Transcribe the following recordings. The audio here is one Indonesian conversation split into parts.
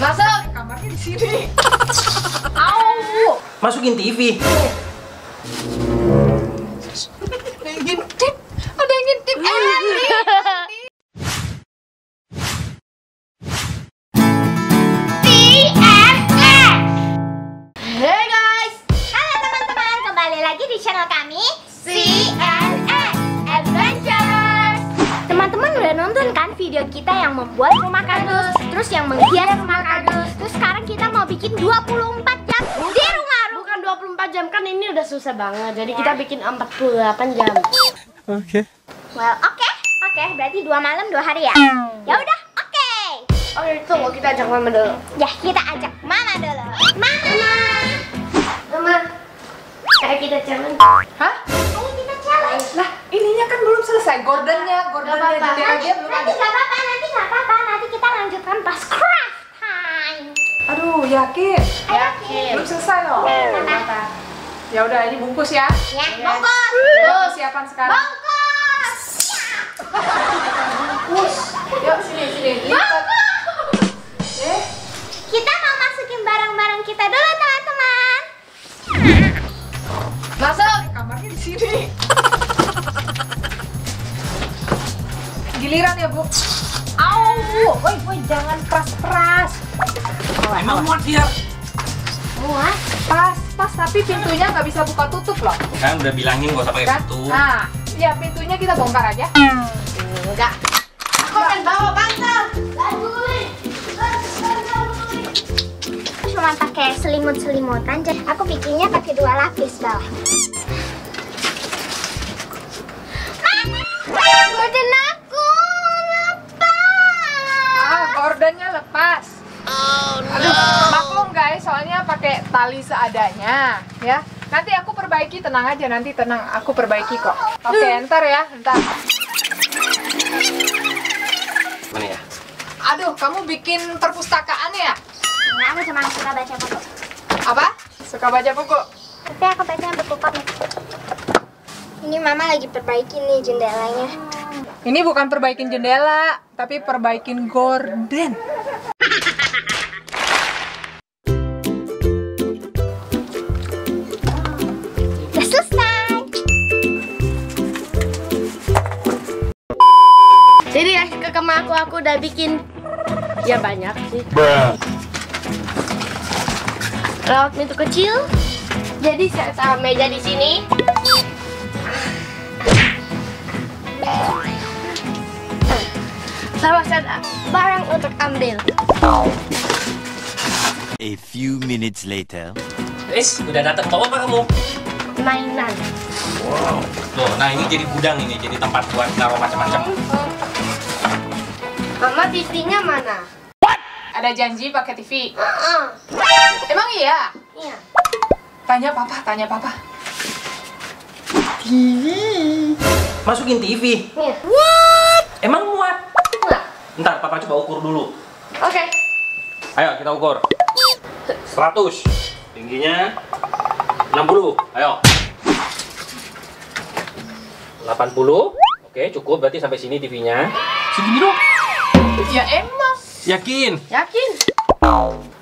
Masuk. Kamarnya di sini. Au. Masukin TV. Ada yang ngintip. Ada yang ngintip. Hey guys. Halo teman-teman, kembali lagi di channel kami CNN Adventure. Teman-teman udah nonton kan video kita yang membuat rumah kardus, terus yang menghias rumah kardus. Terus sekarang kita mau bikin 24 jam di rumah. Bukan 24 jam kan, ini udah susah banget. Jadi kita bikin 48 jam. Oke. Well, oke. Berarti 2 malam 2 hari ya. Ya udah, oke. Oke, tunggu kita ajak Mama dulu. Ya, kita ajak Mama dulu. Mama. Ayo kita challenge. Hah? Ayo kita challenge. Lah, ininya kan belum selesai. Gordonnya nanti belum ada. Nanti nggak apa-apa. Nanti kita lanjutkan pas craft time. Aduh, yakin. Belum selesai loh. Ya udah, ini bungkus ya. Bungkus. Lo siapan sekarang. Bungkus. Bungkus. Yuk sini. Bungkus. Kita mau masukin barang-barang kita dulu, teman-teman. Masuk. Kamarnya di sini. Giliran ya, Bu. Au, woi, jangan keras-keras. Emang muat dia. Muat. Pas, tapi pintunya nggak bisa buka tutup loh. Kan udah bilangin nggak usah pakai pintu. Nah, ya pintunya kita bongkar aja. Enggak. Aku akan bawa bantal. Cuma pakai selimut-selimutan. Aku bikinnya pakai 2 lapis bawah. Mana? Gorden aku lepas. Gordennya lepas. Oh no. Aduh, maklum guys, soalnya pakai tali seadanya ya. Nanti aku perbaiki, tenang aja, aku perbaiki kok. Oke, ntar. Mana ya? Aduh, kamu bikin perpustakaan ya? Enggak, aku cuma suka baca buku. Apa? Suka baca buku? Tapi aku bacanya buku komik. Ini Mama lagi perbaikin nih jendelanya. Ini bukan perbaikin jendela, tapi perbaikin gorden. Jadi guys, ke kamar aku udah bikin ya banyak sih. Laut itu kecil, jadi saya taruh meja di sini. Sama saya barang untuk ambil. A few minutes later. Udah datang tahu apa kamu? Mainan. Wow. Tuh, nah ini jadi gudang, ini jadi tempat buat taruh macam-macam. Mama, TV-nya mana? What? Ada janji pakai TV. Emang iya? Iya. Tanya papa. TV. Masukin TV. Iya. What? Emang muat? Enggak. Ntar papa coba ukur dulu. Oke. Ayo kita ukur. 100. Tingginya 60. Ayo. 80. Oke, cukup berarti sampai sini TV-nya. Segini dong. Ya emang. Yakin?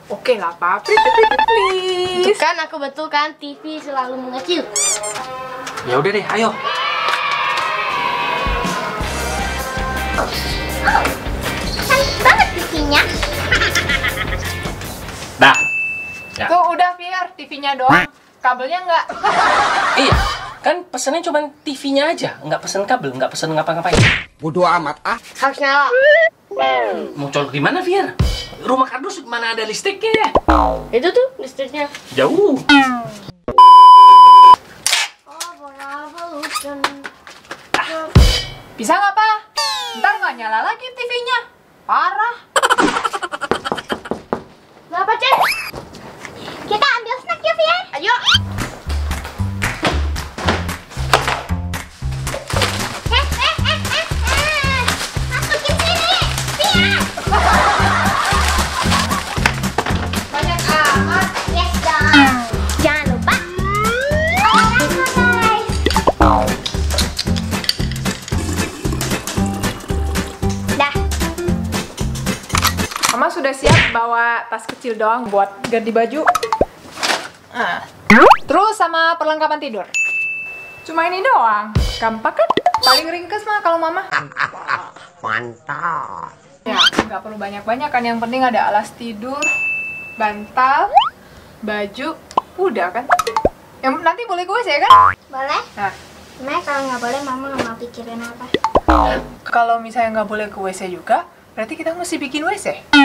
Oke lah, Papa. Please. Kan aku betul kan, TV selalu mengecil. Ya udah deh, ayo. Cantik banget TV-nya. Dah. Ya. Tuh udah biar TV-nya doang. Kabelnya enggak. Iya. Kan pesennya cuma TV-nya aja, nggak pesen kabel, nggak pesen ngapa-ngapain. Bodoh amat ah. Harus nyala. Mau colok di mana, Fir? Rumah kardus mana ada listriknya? Itu tuh listriknya. Jauh. Bisa nggak, Pa? Ntar nggak nyala lagi TV-nya. Parah. Apa, Cek? Kita ambil snack ya, Fir. Ayo. bawa tas kecil doang buat ganti baju. Nah. Terus sama perlengkapan tidur. Cuma ini doang. Gampang kan? Paling ringkes mah kalau mama. Mantap. Ya, nggak perlu banyak-banyak kan. Yang penting ada alas tidur, bantal, baju, udah kan? Yang nanti boleh gue sih ya kan? Boleh. Nah. Nah, kalau nggak boleh, mama nggak mau pikirin apa. Kalau misalnya nggak boleh ke WC juga, berarti kita mesti bikin WC?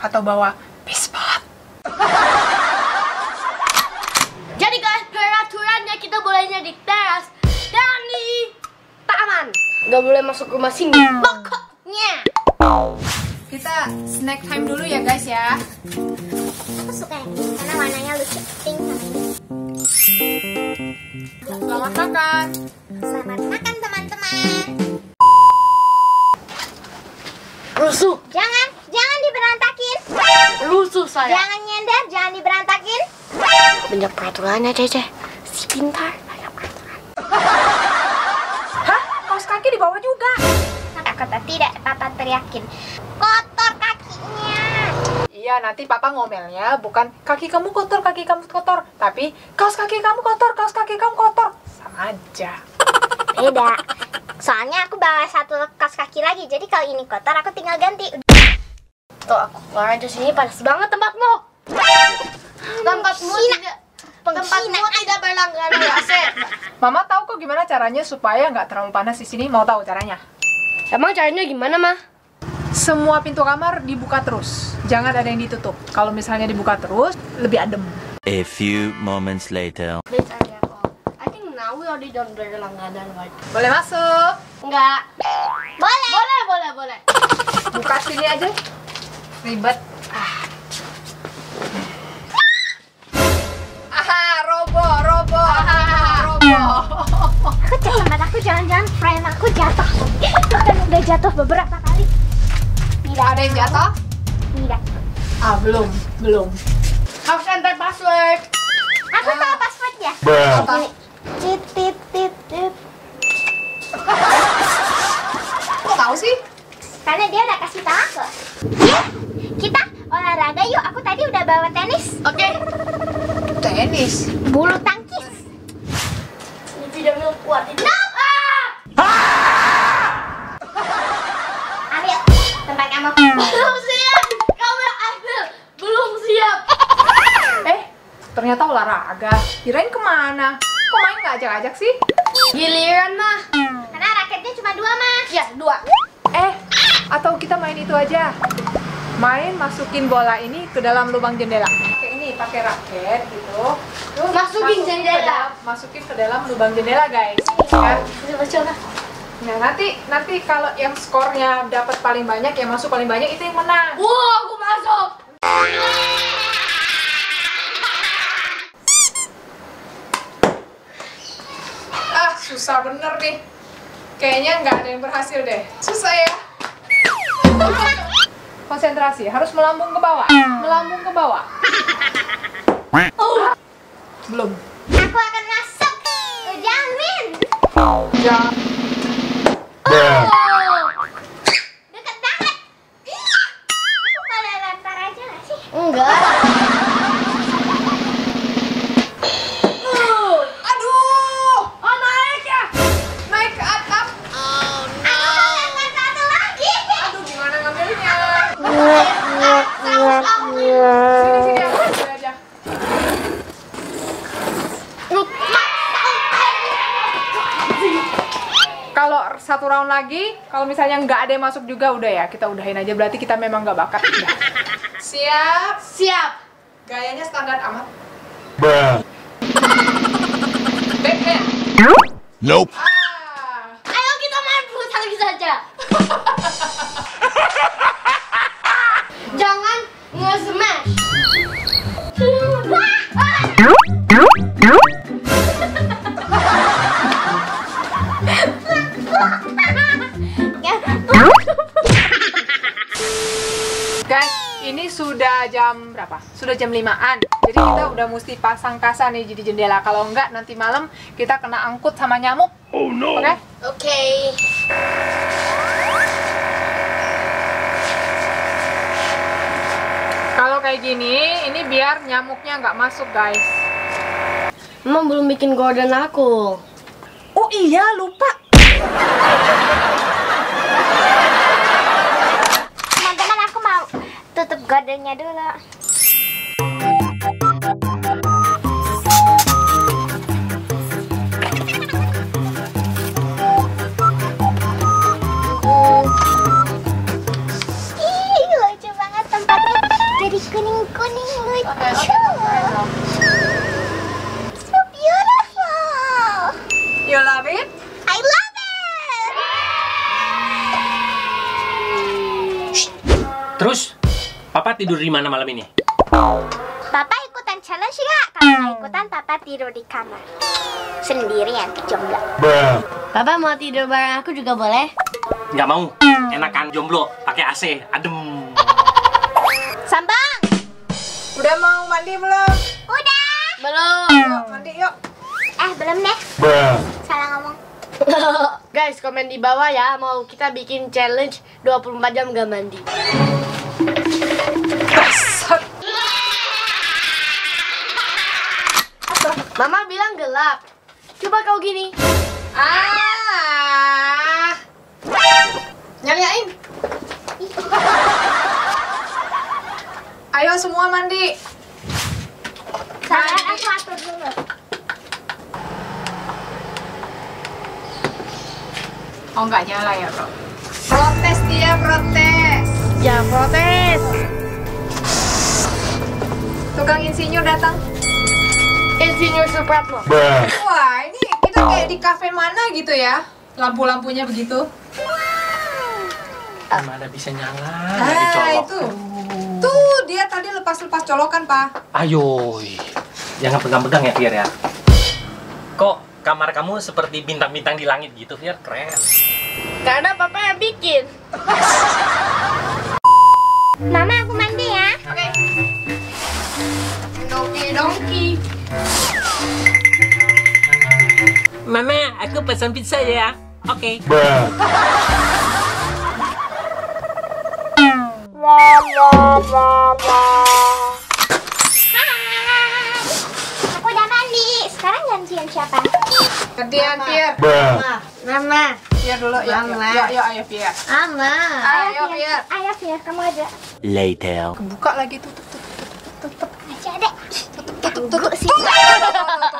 Atau bawa pispot? Jadi guys, peraturannya kita bolehnya di teras dan di taman. Nggak boleh masuk rumah sini. Pokoknya. Kita snack time dulu ya guys ya. Aku suka ya, karena warnanya lucu, pink sama ini. Selamat makan. Selamat makan teman-teman. Rusuh. Jangan diberantakin. Rusuh saya. Jangan nyender, jangan diberantakin. Banyak peraturannya Cece. Si pintar banyak peraturan. Hah? Kaos kaki dibawa juga. Kata tidak, Papa teriakin. Kotor kakinya. Iya, nanti Papa ngomelnya bukan kaki kamu kotor, tapi kaos kaki kamu kotor. Sama aja. Beda. Soalnya aku bawa satu kaos kaki lagi, jadi kalau ini kotor aku tinggal ganti. Tuh, aku keluar aja sini, panas banget tempatmu. Tempatmu tidak berlangganan di AC. Mama tahu kok gimana caranya supaya nggak terlalu panas di sini. Mau tahu caranya? Emang caranya gimana, Ma? Semua pintu kamar dibuka terus, jangan ada yang ditutup. Kalau misalnya dibuka terus, lebih adem. A few moments later. I think now we already done berlangganan, right? Boleh masuk? Enggak. Boleh. Boleh. Buka sini aja. Ribet. Roboh. Aku teman aku jangan-jangan friend aku jatuh. Kan udah jatuh beberapa kali. Tidak ada yang jatuh? Tidak. Ah, belum. Harus enter password. Aku tahu passwordnya. Tit. Kok tahu sih? Karena dia udah kasih tahu aku. Yuk, kita olahraga yuk. Aku tadi udah bawa tenis. Oke. Tenis. Bulu tangkis. Ini tidak mau kuat ini. Ternyata olahraga, kirain kemana? Kok main nggak ajak-ajak sih? Giliran mah, karena raketnya cuma 2 mah. Ya 2. Atau kita main itu aja. Main masukin bola ini ke dalam lubang jendela. Kayak ini pakai raket gitu. Terus masukin jendela. Masukin ke dalam lubang jendela guys. Ya. Nah nanti kalau yang skornya dapat paling banyak, yang masuk paling banyak itu yang menang. Wow, aku masuk. Susah bener nih, kayaknya nggak ada yang berhasil deh. Susah ya. Konsentrasi, harus melambung ke bawah. Belum. Aku akan masuk, jamin. Jangan. Deket banget. Aku boleh lempar aja nggak sih? Enggak. Kalau satu round lagi, kalau misalnya nggak ada yang masuk juga udah ya, kita udahin aja, berarti kita memang nggak bakat. Siap. Gayanya standar amat. Backhand. Nope. Ayo kita main bulu tangkis saja. Jangan nge-smash. Guys, ini sudah jam berapa? Sudah jam 5-an. Jadi kita udah mesti pasang kasa nih jadi jendela. Kalau enggak nanti malam kita kena angkut sama nyamuk. Oh no. Oke? Okay. kalau kayak gini, ini biar nyamuknya nggak masuk, guys. Emang belum bikin gorden aku. Oh iya, lupa. Teman-teman, aku mau tutup gordennya dulu. Kuning-kuning lucu. So beautiful. You love it? I love it. Terus, Papa tidur di mana malam ini? Papa ikutan challenge nggak? Kalau ikutan, Papa tidur di kamar sendirian, jomblo. Papa mau tidur bareng aku juga boleh? Nggak mau. Enakan jomblo, pakai AC, adem. Sambang, udah mau mandi belum? Udah. Belum. Yuk, mandi yuk. Belum deh. Salah ngomong. Guys, komen di bawah ya, mau kita bikin challenge 24 jam gak mandi. Mama bilang gelap. Coba kau gini. Nyalain. Ayo semua mandi. Tangan aku atur dulu. Oh, nggak nyala ya, Bro? Protes dia, protes. Ya, protes. Tukang insinyur datang. Insinyur Supratman. Wah, ini kita kayak di kafe mana gitu ya? Lampu-lampunya begitu. Wow. Mana bisa nyala? Itu. Tuh, dia tadi lepas-lepas colokan, Pak. Ayo, jangan pegang-pegang ya, Fir ya. Kok kamar kamu seperti bintang-bintang di langit gitu, Fir? Keren. Karena Papa yang bikin. Mama, aku mandi ya. Oke. Dongki-dongki. Mama, aku pesan pizza ya. Oke. Aku udah mandi. Sekarang gantian siapa? Gantian Fir. Mama. Fir dulu ya. Yuk, ayo Fir. Mama. Ayo Fir. Ayo Fir, kamu aja. Later. Buka lagi, tutup aja deh. Tutup sih.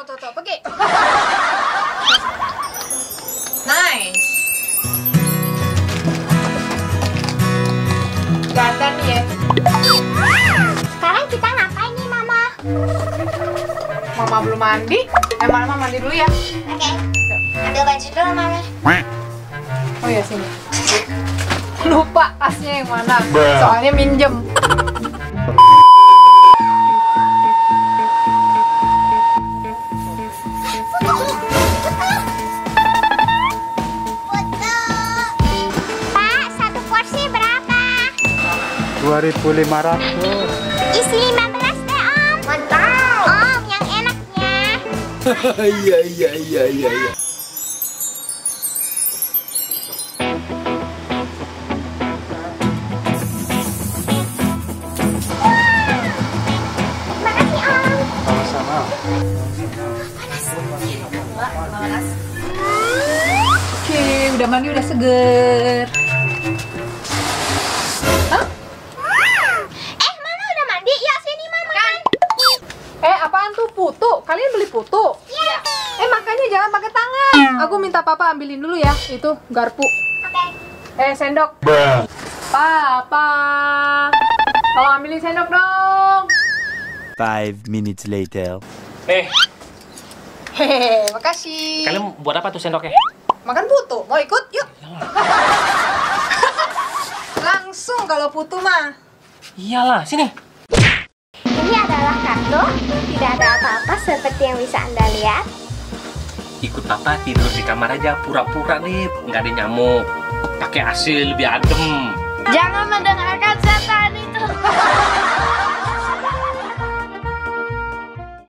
Tutup. Pergi. Nice. Ganteng ya. Sekarang kita ngapain nih, Mama? Mama belum mandi. Mama mandi dulu ya. Oke. Ambil baju dulu, Mama. Oh ya, sini. Lupa tasnya yang mana. Soalnya minjem. Rp2.500. Isi 15 deh, Om. Mantap. Om, yang enaknya. Iya. Makasih, Om. Sama-sama. Panas. Oke, udah mandi, udah seger. Putu, kalian beli putu? Iya. Makanya jangan pakai tangan. Aku minta Papa ambilin dulu ya, itu garpu. Oke. Sendok. Papa, tolong ambilin sendok dong. 5 minutes later. Makasih. Kalian buat apa tuh sendoknya? Makan putu. Mau ikut? Yuk. Langsung kalau putu mah. Iyalah, sini. Ini adalah kartu, tidak ada apa-apa seperti yang bisa Anda lihat. Ikut Papa tidur di kamar aja, pura-pura nih, nggak ada nyamuk. Pakai AC lebih adem. Jangan mendengarkan setan itu.